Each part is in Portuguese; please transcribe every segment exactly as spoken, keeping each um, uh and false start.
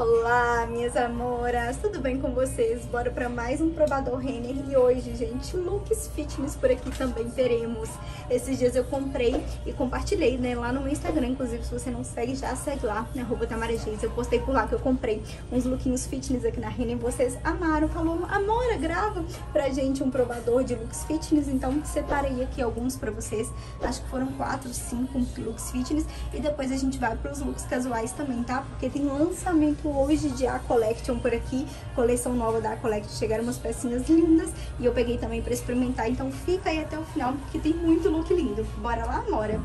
Olá, minhas amoras, tudo bem com vocês? Bora para mais um provador Renner e hoje, gente, looks fitness por aqui também teremos. Esses dias eu comprei e compartilhei, né, lá no meu Instagram, inclusive se você não segue, já segue lá, né, arroba Tamara. Eu postei por lá que eu comprei uns lookinhos fitness aqui na Renner e vocês amaram, falou, amora, grava pra gente um provador de looks fitness, então separei aqui alguns pra vocês, acho que foram quatro, cinco looks fitness e depois a gente vai pros looks casuais também, tá? Porque tem lançamento hoje de A Collection por aqui, coleção nova da A Collection, chegaram umas pecinhas lindas e eu peguei também pra experimentar, então fica aí até o final porque tem muito look lindo. Bora lá, amora!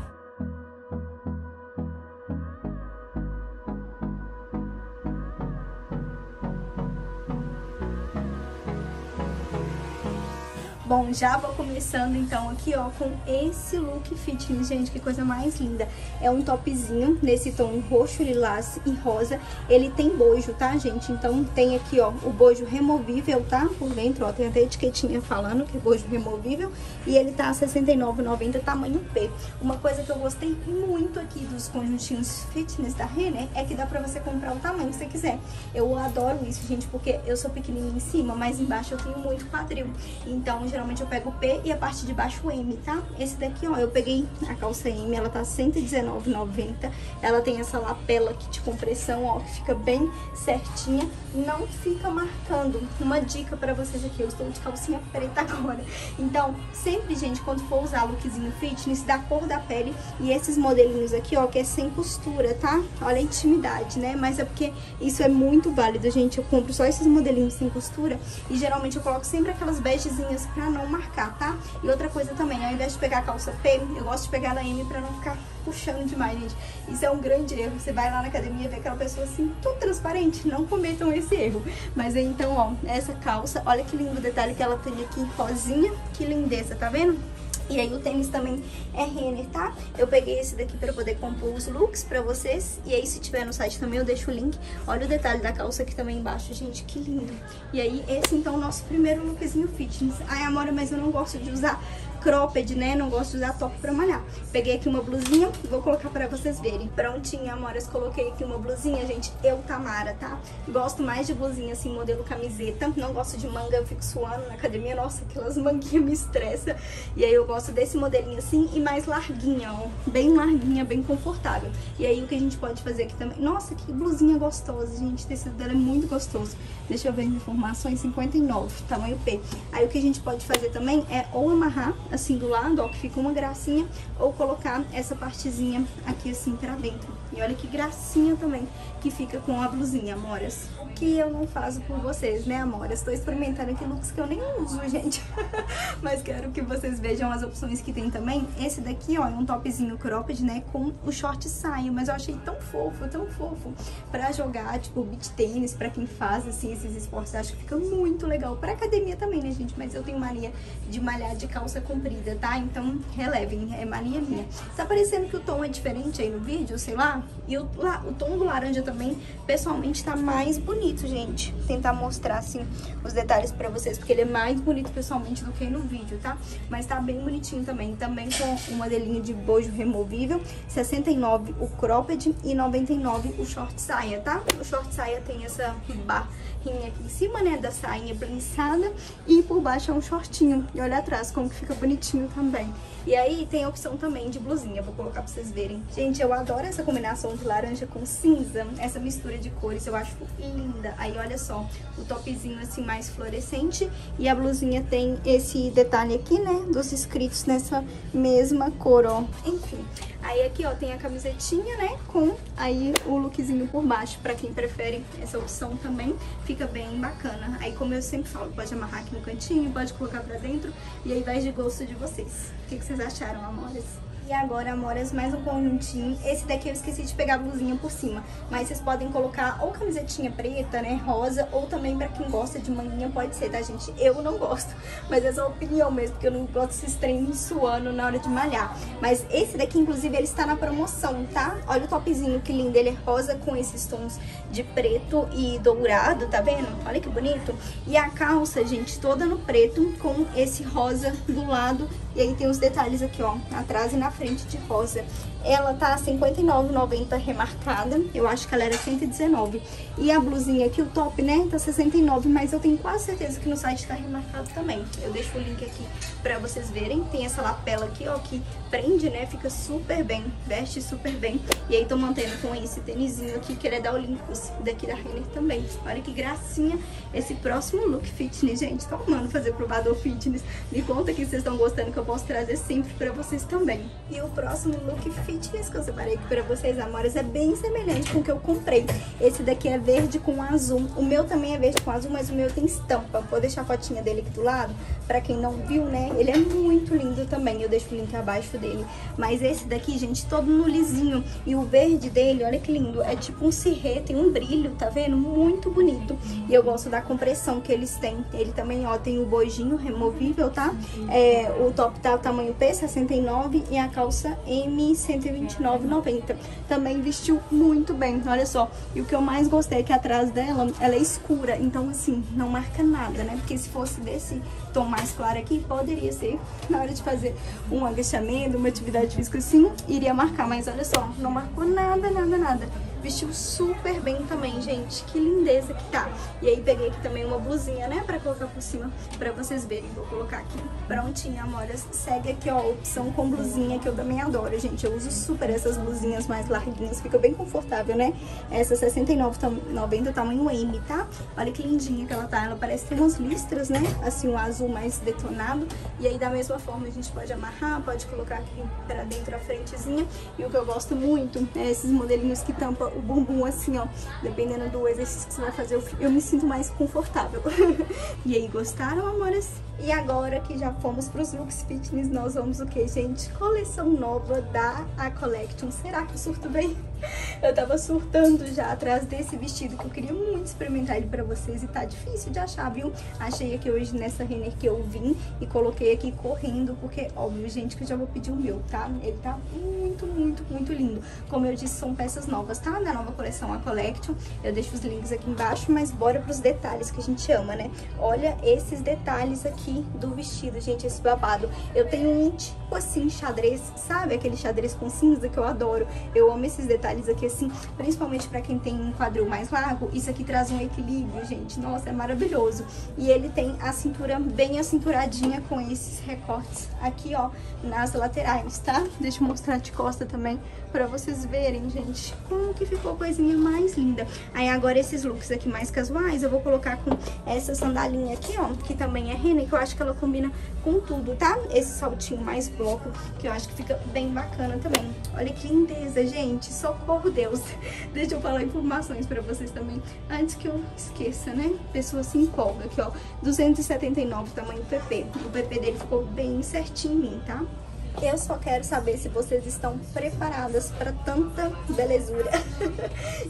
Bom, já vou começando então aqui, ó, com esse look fitness, gente, que coisa mais linda. É um topzinho nesse tom roxo, lilás e rosa. Ele tem bojo, tá, gente? Então tem aqui, ó, o bojo removível, tá? Por dentro, ó, tem até etiquetinha falando que é bojo removível. E ele tá sessenta e nove reais e noventa centavos, tamanho P. Uma coisa que eu gostei muito aqui dos conjuntinhos fitness da Renner é que dá pra você comprar o tamanho que você quiser. Eu adoro isso, gente, porque eu sou pequenininha em cima, mas embaixo eu tenho muito quadril. Então, geralmente eu pego o P e a parte de baixo o M, tá? Esse daqui, ó, eu peguei a calça M, ela tá cento e dezenove reais e noventa centavos. Ela tem essa lapela aqui de compressão, ó, que fica bem certinha, não fica marcando. Uma dica pra vocês aqui, eu estou de calcinha preta agora. Então, sempre, gente, quando for usar lookzinho fitness, da cor da pele e esses modelinhos aqui, ó, que é sem costura, tá? Olha a intimidade, né? Mas é porque isso é muito válido, gente. Eu compro só esses modelinhos sem costura e geralmente eu coloco sempre aquelas beigezinhas pra não marcar, tá? E outra coisa também, ao invés de pegar a calça P, eu gosto de pegar ela M pra não ficar puxando demais, gente. Isso é um grande erro. Você vai lá na academia e vê aquela pessoa assim, tudo transparente, não cometam esse erro. Mas então, ó, essa calça, olha que lindo o detalhe que ela tem aqui, rosinha, que lindeza, tá vendo? E aí o tênis também é Renner, tá? Eu peguei esse daqui pra poder compor os looks pra vocês. E aí se tiver no site também eu deixo o link. Olha o detalhe da calça aqui também embaixo, gente, que lindo. E aí esse então é o nosso primeiro lookzinho fitness. Ai, amora, mas eu não gosto de usar cropped, né? Não gosto de usar top pra malhar. Peguei aqui uma blusinha, vou colocar pra vocês verem. Prontinha, amoras, coloquei aqui uma blusinha, gente, eu, Tamara, tá? Gosto mais de blusinha, assim, modelo camiseta. Não gosto de manga, eu fico suando na academia. Nossa, aquelas manguinhas me estressam. E aí eu gosto desse modelinho assim e mais larguinha, ó. Bem larguinha, bem confortável. E aí o que a gente pode fazer aqui também... Nossa, que blusinha gostosa, gente. O tecido dela é muito gostoso. Deixa eu ver as informações, cinquenta e nove reais, tamanho P. Aí o que a gente pode fazer também é ou amarrar assim do lado, ó, que fica uma gracinha, ou colocar essa partezinha aqui assim pra dentro. E olha que gracinha também que fica com a blusinha, amoras. O que eu não faço por vocês, né, amoras? Tô experimentando aqui looks que eu nem uso, gente. Mas quero que vocês vejam as opções que tem também. Esse daqui, ó, é um topzinho cropped, né, com o short saio, mas eu achei tão fofo, tão fofo pra jogar, tipo, beach tênis, pra quem faz, assim, esses esportes. Acho que fica muito legal. Pra academia também, né, gente? Mas eu tenho mania de malhar de calça com comprida, tá? Então relevem, é mania minha. Tá parecendo que o tom é diferente aí no vídeo, sei lá. E o, lá, o tom do laranja também, pessoalmente, tá mais bonito, gente. Vou tentar mostrar, assim, os detalhes pra vocês, porque ele é mais bonito pessoalmente do que no vídeo, tá? Mas tá bem bonitinho também. Também com um modelinho de bojo removível, sessenta e nove reais o cropped e noventa e nove reais o short saia, tá? O short saia tem essa barrinha aqui em cima, né? Da sainha prensada e por baixo é um shortinho. E olha atrás como que fica bonitinho também. E aí tem a opção também de blusinha, vou colocar pra vocês verem. Gente, eu adoro essa combinação de laranja com cinza, essa mistura de cores, eu acho linda. Aí olha só, o topzinho assim mais fluorescente e a blusinha tem esse detalhe aqui, né, dos escritos nessa mesma cor, ó. Enfim, aí aqui, ó, tem a camisetinha, né, com aí o lookzinho por baixo, pra quem prefere essa opção também, fica bem bacana. Aí como eu sempre falo, pode amarrar aqui no cantinho, pode colocar pra dentro e aí vai de gosto de vocês. O que, que vocês acharam, amoras? E agora, amoras, mais um conjuntinho. Esse daqui eu esqueci de pegar a blusinha por cima, mas vocês podem colocar ou camisetinha preta, né, rosa, ou também pra quem gosta de manguinha pode ser, tá, gente? Eu não gosto, mas essa é a opinião mesmo, porque eu não gosto desses trem suando na hora de malhar. Mas esse daqui, inclusive, ele está na promoção, tá? Olha o topzinho, que lindo, ele é rosa com esses tons de preto e dourado, tá vendo? Olha que bonito. E a calça, gente, toda no preto, com esse rosa do lado, e aí tem os detalhes aqui, ó, atrás e na frente de rosa. Ela tá cinquenta e nove reais e noventa centavos remarcada. Eu acho que ela era cento e dezenove reais. E a blusinha aqui, o top, né? Tá sessenta e nove reais, mas eu tenho quase certeza que no site tá remarcado também. Eu deixo o link aqui pra vocês verem. Tem essa lapela aqui, ó, que prende, né? Fica super bem, veste super bem. E aí tô mantendo com esse tênisinho aqui, que ele é da Olympus, daqui da Renner também. Olha que gracinha esse próximo look fitness, gente. Tô amando fazer provador fitness. Me conta que vocês estão gostando, que eu posso trazer sempre pra vocês também. E o próximo look fitness que eu separei aqui pra vocês, amores, é bem semelhante com o que eu comprei. Esse daqui é verde com azul. O meu também é verde com azul, mas o meu tem estampa. Vou deixar a fotinha dele aqui do lado, pra quem não viu, né? Ele é muito lindo também. Eu deixo o link abaixo dele. Mas esse daqui, gente, todo no lisinho. E o verde dele, olha que lindo. É tipo um cirrê, tem um brilho, tá vendo? Muito bonito. E eu gosto da compressão que eles têm. Ele também, ó, tem o bojinho removível, tá? É, o top tá o tamanho P, sessenta e nove, e a calça M, cento e vinte e nove reais e noventa centavos. Também vestiu muito bem, olha só. E o que eu mais gostei é que atrás dela, ela é escura. Então, assim, não marca nada, né? Porque se fosse desse tom mais claro aqui, poderia ser, na hora de fazer um agachamento, uma atividade física assim, iria marcar. Mas olha só, não marcou nada, nada, nada. Vestiu super bem também, gente. Que lindeza que tá. E aí peguei aqui também uma blusinha, né, pra colocar por cima, pra vocês verem. Vou colocar aqui prontinha, amoras. Segue aqui, ó, a opção com blusinha, que eu também adoro, gente. Eu uso super essas blusinhas mais larguinhas. Fica bem confortável, né? Essa sessenta e nove reais e noventa centavos, tamanho M, tá? Olha que lindinha que ela tá. Ela parece ter umas listras, né? Assim, um azul mais detonado. E aí, da mesma forma, a gente pode amarrar, pode colocar aqui pra dentro a frentezinha. E o que eu gosto muito é esses modelinhos que tampam o bumbum assim, ó, dependendo do exercício que você vai fazer, eu, eu me sinto mais confortável. E aí, gostaram, amores? E agora que já fomos pros looks fitness, nós vamos o que, gente? Coleção nova da A Collection. Será que eu surto bem? Eu tava surtando já atrás desse vestido, que eu queria muito experimentar ele pra vocês, e tá difícil de achar, viu? Achei aqui hoje nessa Renner que eu vim e coloquei aqui correndo, porque, óbvio, gente, que eu já vou pedir o meu, tá? Ele tá muito, muito, muito lindo. Como eu disse, são peças novas, tá? Da nova coleção A Collection. Eu deixo os links aqui embaixo, mas bora pros detalhes que a gente ama, né? Olha esses detalhes aqui do vestido, gente, esse babado. Eu tenho um tipo assim, xadrez, sabe? Aquele xadrez com cinza que eu adoro. Eu amo esses detalhes aqui assim, principalmente pra quem tem um quadril mais largo. Isso aqui traz um equilíbrio, gente. Nossa, é maravilhoso. E ele tem a cintura bem acinturadinha com esses recortes aqui, ó, nas laterais, tá? Deixa eu mostrar de costa também pra vocês verem, gente, como que ficou a coisinha mais linda. Aí agora esses looks aqui mais casuais, eu vou colocar com essa sandalinha aqui, ó, que também é Renner. Eu acho que ela combina com tudo, tá? Esse saltinho mais bloco, que eu acho que fica bem bacana também. Olha que lindeza, gente. Socorro, Deus. Deixa eu falar informações pra vocês também, antes que eu esqueça, né? Pessoa se empolga aqui, ó. duzentos e setenta e nove, tamanho P P. O P P dele ficou bem certinho em mim, tá? Eu só quero saber se vocês estão preparadas para tanta belezura.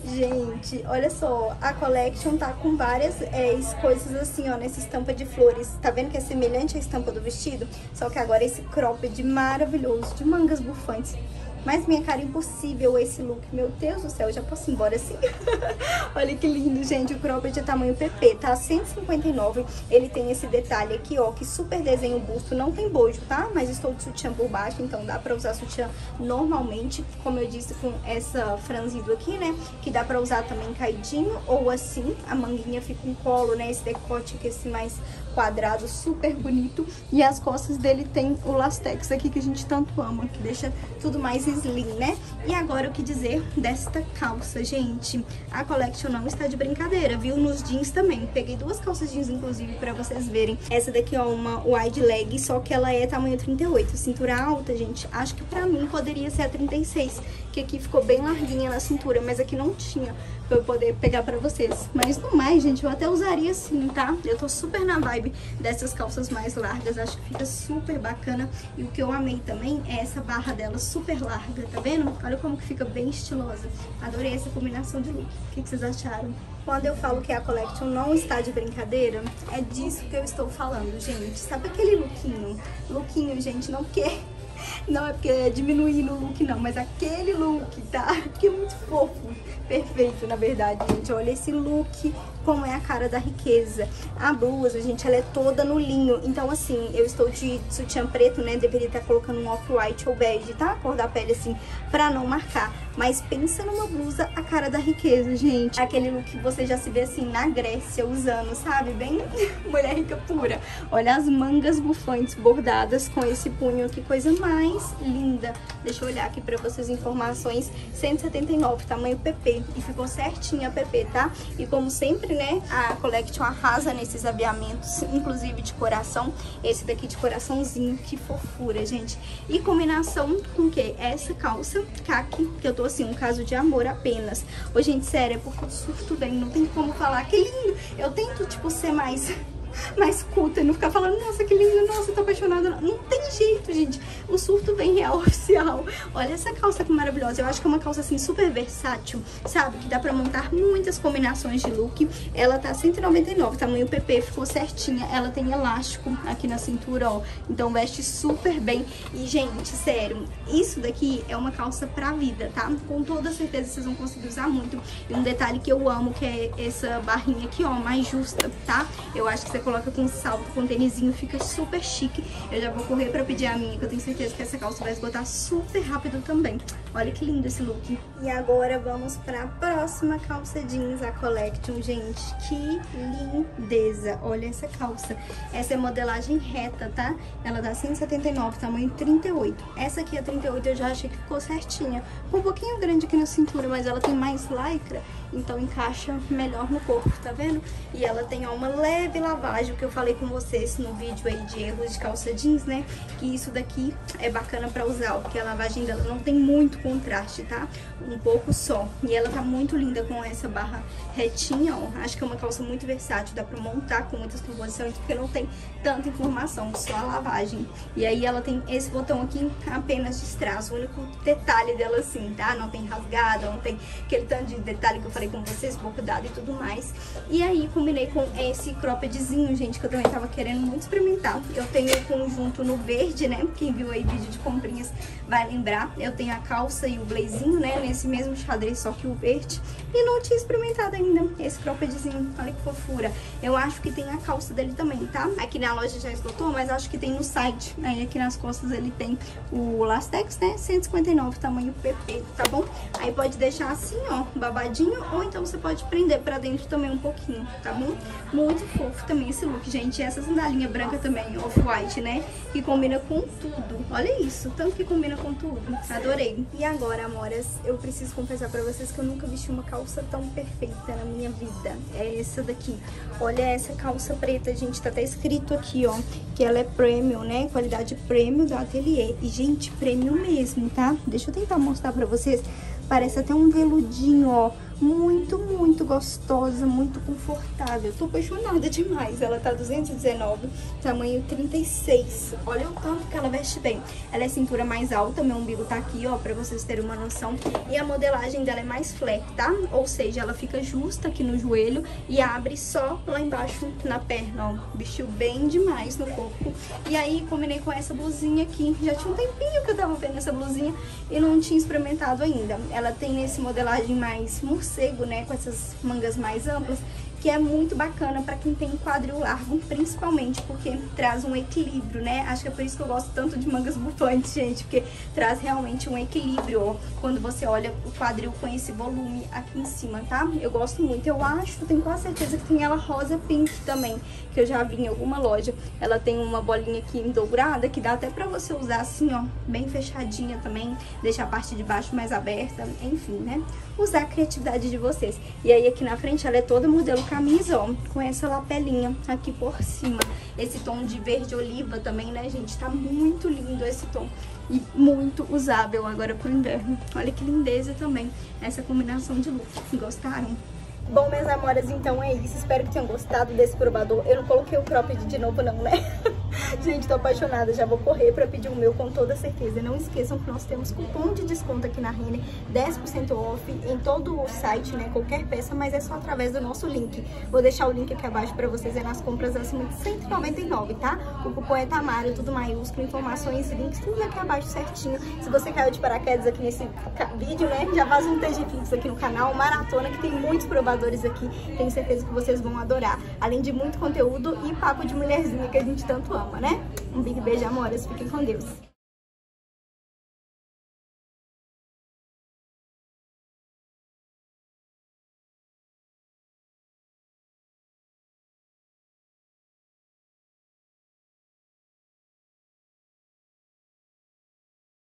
Gente, olha só, a Collection tá com várias é, coisas assim, ó, nessa estampa de flores. Tá vendo que é semelhante à estampa do vestido? Só que agora esse cropped maravilhoso, de mangas bufantes. Mas, minha cara, impossível esse look. Meu Deus do céu, eu já posso ir embora assim? Olha que lindo, gente. O cropped é tamanho P P, tá? cento e cinquenta e nove reais. Ele tem esse detalhe aqui, ó, que super desenha o busto. Não tem bojo, tá? Mas estou de sutiã por baixo, então dá pra usar sutiã normalmente. Como eu disse, com essa franzido aqui, né? Que dá pra usar também caidinho ou assim. A manguinha fica um colo, né? Esse decote aqui, esse mais quadrado, super bonito. E as costas dele tem o lastex aqui, que a gente tanto ama, que deixa tudo mais slim, né? E agora o que dizer desta calça, gente? A Collection não está de brincadeira, viu? Nos jeans também. Peguei duas calças jeans, inclusive, pra vocês verem. Essa daqui, ó, uma wide leg, só que ela é tamanho trinta e oito. Cintura alta, gente, acho que pra mim poderia ser a trinta e seis, que aqui ficou bem larguinha na cintura, mas aqui não tinha pra eu poder pegar pra vocês. Mas no mais, gente, eu até usaria assim, tá? Eu tô super na vibe dessas calças mais largas, acho que fica super bacana. E o que eu amei também é essa barra dela super larga. Tá vendo? Olha como que fica bem estilosa. Adorei essa combinação de look. O que, que vocês acharam? Quando eu falo que a Collection não está de brincadeira, é disso que eu estou falando, gente. Sabe aquele lookinho? Lookinho, gente, não porque Não é porque é diminuindo o look, não, mas aquele look, tá? Que é muito fofo. Perfeito, na verdade, gente. Olha esse look, como é a cara da riqueza. A blusa, gente, ela é toda no linho. Então, assim, eu estou de sutiã preto, né? Deveria estar colocando um off-white ou bege, tá? A cor da pele, assim, pra não marcar. Mas pensa numa blusa, a cara da riqueza, gente. Aquele look que você já se vê, assim, na Grécia, usando, sabe? Bem mulher rica pura. Olha as mangas bufantes bordadas com esse punho. Que coisa mais linda. Deixa eu olhar aqui pra vocês informações. cento e setenta e nove, tamanho P P. E ficou certinha a P P, tá? E como sempre, né, a Collection arrasa nesses aviamentos, inclusive de coração. Esse daqui de coraçãozinho, que fofura, gente. E combinação com o quê? Essa calça caqui, que eu tô assim, um caso de amor apenas. Ô, gente, sério, é porque eu surto bem, não tem como falar que lindo. Eu tento, tipo, ser mais... mais culta e não ficar falando, nossa, que lindo, nossa, tô apaixonada. Não tem jeito, gente. O surto vem real, oficial. Olha essa calça que maravilhosa. Eu acho que é uma calça, assim, super versátil, sabe? Que dá pra montar muitas combinações de look. Ela tá cento e noventa e nove, tamanho P P, ficou certinha. Ela tem elástico aqui na cintura, ó. Então veste super bem. E, gente, sério, isso daqui é uma calça pra vida, tá? Com toda certeza vocês vão conseguir usar muito. E um detalhe que eu amo, que é essa barrinha aqui, ó, mais justa, tá? Eu acho que você coloca com salto, com tênisinho, fica super chique. Eu já vou correr pra pedir a minha, que eu tenho certeza que essa calça vai esgotar super rápido também. Olha que lindo esse look. E agora vamos pra próxima calça jeans, a Collection, gente. Que lindeza. Olha essa calça. Essa é modelagem reta, tá? Ela dá cento e setenta e nove, tamanho trinta e oito. Essa aqui é trinta e oito, eu já achei que ficou certinha. Um pouquinho grande aqui na cintura, mas ela tem mais lycra, então encaixa melhor no corpo, tá vendo? E ela tem, ó, uma leve lavagem. O que eu falei com vocês no vídeo aí de erros de calça jeans, né? Que isso daqui é bacana pra usar, porque a lavagem dela não tem muito contraste, tá? Um pouco só. E ela tá muito linda com essa barra retinha, ó. Acho que é uma calça muito versátil, dá pra montar com muitas composições, porque não tem tanta informação, só a lavagem. E aí ela tem esse botão aqui apenas de strass, o único detalhe dela assim, tá? Não tem rasgada, não tem aquele tanto de detalhe que eu falei com vocês, pouco dado e tudo mais. E aí combinei com esse croppedzinho, gente, que eu também tava querendo muito experimentar. Eu tenho o conjunto no verde, né? Quem viu aí vídeo de comprinhas vai lembrar. Eu tenho a calça e o blazinho, né? Nesse mesmo xadrez, só que o verde. E não tinha experimentado ainda esse croppedzinho. Olha que fofura. Eu acho que tem a calça dele também, tá? Aqui na loja já esgotou, mas acho que tem no site. Aí aqui nas costas ele tem o lastex, né? cento e cinquenta e nove, tamanho P P, tá bom? Aí pode deixar assim, ó, babadinho. Ou então você pode prender pra dentro também um pouquinho, tá bom? Muito fofo também esse look, gente. Essa sandalinha branca também, off-white, né? Que combina com tudo. Olha isso, tanto que combina com tudo. Adorei. E agora, amoras, eu preciso confessar pra vocês que eu nunca vesti uma calça tão perfeita na minha vida. É essa daqui. Olha essa calça preta, gente. Tá até escrito aqui, ó, que ela é premium, né? Qualidade premium da Atelier. E, gente, premium mesmo, tá? Deixa eu tentar mostrar pra vocês. Parece até um veludinho, ó. Muito, muito gostosa, muito confortável. Tô apaixonada demais. Ela tá duzentos e dezenove, tamanho trinta e seis. Olha o tanto que ela veste bem. Ela é cintura mais alta, meu umbigo tá aqui, ó, pra vocês terem uma noção. E a modelagem dela é mais flat, tá? Ou seja, ela fica justa aqui no joelho e abre só lá embaixo na perna, ó. Vestiu bem demais no corpo. E aí, combinei com essa blusinha aqui. Já tinha um tempinho que eu tava vendo essa blusinha e não tinha experimentado ainda. Ela tem esse modelagem mais morcego, né, com essas mangas mais amplas, que é muito bacana pra quem tem quadril largo, principalmente porque traz um equilíbrio, né? Acho que é por isso que eu gosto tanto de mangas bufantes, gente, porque traz realmente um equilíbrio, ó, quando você olha o quadril com esse volume aqui em cima, tá? Eu gosto muito, eu acho, tenho quase certeza que tem ela rosa pink também, que eu já vi em alguma loja. Ela tem uma bolinha aqui dourada, que dá até pra você usar assim, ó, bem fechadinha também, deixar a parte de baixo mais aberta, enfim, né? Usar a criatividade de vocês. E aí aqui na frente ela é toda modelo camisa, ó, com essa lapelinha aqui por cima. Esse tom de verde oliva também, né, gente? Tá muito lindo esse tom. E muito usável agora pro inverno. Olha que lindeza também essa combinação de look. Gostaram? Bom, minhas amoras, então é isso. Espero que tenham gostado desse provador. Eu não coloquei o cropped de novo não, né? Gente, tô apaixonada. Já vou correr pra pedir o meu com toda certeza. Não esqueçam que nós temos cupom de desconto aqui na Renner. dez por cento off em todo o site, né? Qualquer peça, mas é só através do nosso link. Vou deixar o link aqui abaixo pra vocês. É nas compras acima de cento e noventa e nove, tá? O cupom é Tamara, tudo maiúsculo. Informações, links, tudo aqui abaixo certinho. Se você caiu de paraquedas aqui nesse vídeo, né? Já faz um T G Fix aqui no canal. Maratona, que tem muitos provadores aqui. Tenho certeza que vocês vão adorar. Além de muito conteúdo e papo de mulherzinha que a gente tanto ama, né? Um big beijo, amoras. Fiquem com Deus.